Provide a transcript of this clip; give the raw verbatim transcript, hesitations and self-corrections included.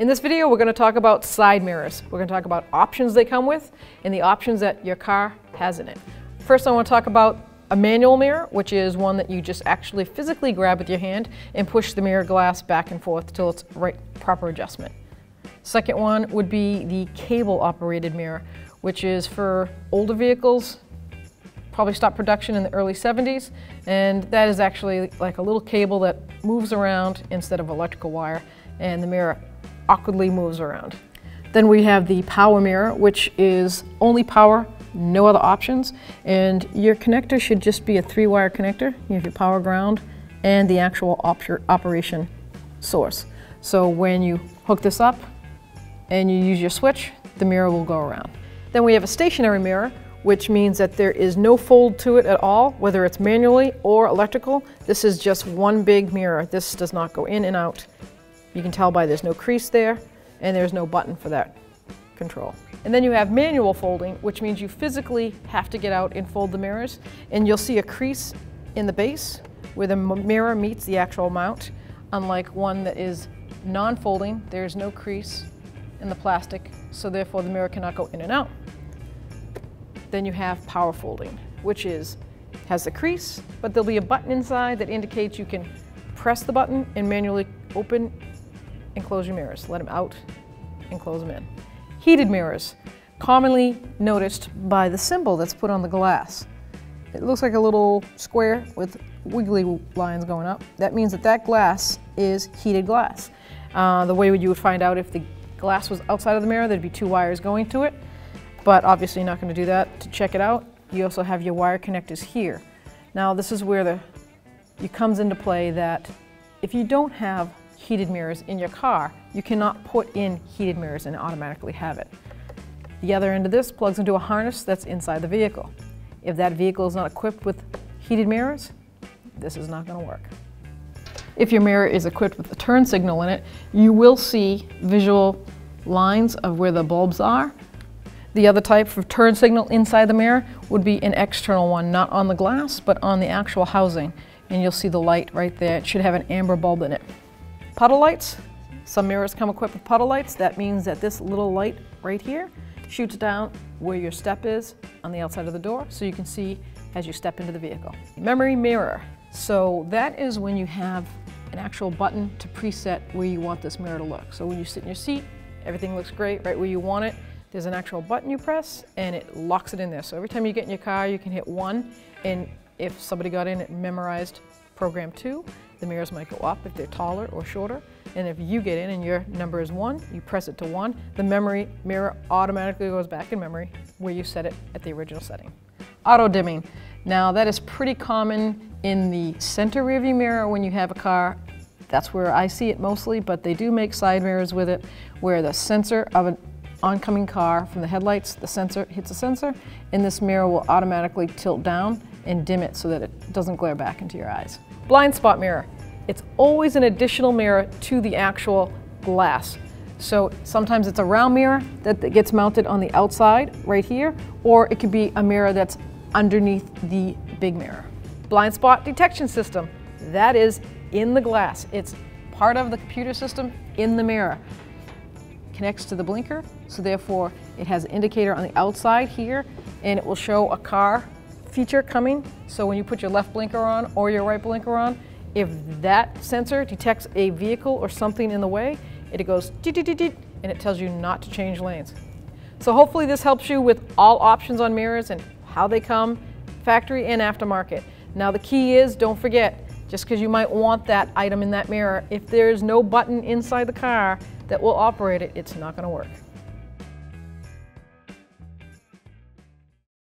In this video, we're going to talk about side mirrors. We're going to talk about options they come with and the options that your car has in it. First, I want to talk about a manual mirror, which is one that you just actually physically grab with your hand and push the mirror glass back and forth till it's right proper adjustment. Second one would be the cable operated mirror, which is for older vehicles, probably stopped production in the early seventies, and that is actually like a little cable that moves around instead of electrical wire, and the mirror awkwardly moves around. Then we have the power mirror, which is only power, no other options, and your connector should just be a three-wire connector. You have your power ground and the actual op operation source. So when you hook this up and you use your switch, the mirror will go around. Then we have a stationary mirror, which means that there is no fold to it at all, whether it's manually or electrical. This is just one big mirror. This does not go in and out. You can tell by there's no crease there, and there's no button for that control. And then you have manual folding, which means you physically have to get out and fold the mirrors, and you'll see a crease in the base where the mirror meets the actual mount. Unlike one that is non-folding, there's no crease in the plastic, so therefore the mirror cannot go in and out. Then you have power folding, which is has the crease, but there'll be a button inside that indicates you can press the button and manually open and close your mirrors. Let them out and close them in. Heated mirrors, commonly noticed by the symbol that's put on the glass. It looks like a little square with wiggly lines going up. That means that that glass is heated glass. Uh, the way you would find out if the glass was outside of the mirror, there'd be two wires going to it, but obviously you're not going to do that. To check it out, you also have your wire connectors here. Now this is where the, it comes into play that if you don't have heated mirrors in your car, you cannot put in heated mirrors and automatically have it. The other end of this plugs into a harness that's inside the vehicle. If that vehicle is not equipped with heated mirrors, this is not going to work. If your mirror is equipped with a turn signal in it, you will see visual lines of where the bulbs are. The other type of turn signal inside the mirror would be an external one, not on the glass, but on the actual housing. And you'll see the light right there. It should have an amber bulb in it. Puddle lights. Some mirrors come equipped with puddle lights. That means that this little light right here shoots down where your step is on the outside of the door, so you can see as you step into the vehicle. Memory mirror. So that is when you have an actual button to preset where you want this mirror to look. So when you sit in your seat, everything looks great right where you want it. There's an actual button you press and it locks it in there. So every time you get in your car, you can hit one, and if somebody got in and memorized program two, the mirrors might go up if they're taller or shorter. And if you get in and your number is one, you press it to one, the memory mirror automatically goes back in memory where you set it at the original setting. Auto dimming. Now that is pretty common in the center rearview mirror when you have a car. That's where I see it mostly, but they do make side mirrors with it where the sensor of an oncoming car from the headlights, the sensor hits a sensor, and this mirror will automatically tilt down and dim it so that it doesn't glare back into your eyes. Blind spot mirror. It's always an additional mirror to the actual glass. So sometimes it's a round mirror that gets mounted on the outside right here, or it could be a mirror that's underneath the big mirror. Blind spot detection system. That is in the glass. It's part of the computer system in the mirror. Connects to the blinker, so therefore it has an indicator on the outside here, and it will show a car feature coming. So when you put your left blinker on or your right blinker on, if that sensor detects a vehicle or something in the way, it goes deet, deet, deet, and it tells you not to change lanes. So hopefully this helps you with all options on mirrors and how they come, factory and aftermarket. Now the key is, don't forget, just because you might want that item in that mirror, if there's no button inside the car that will operate it, it's not going to work.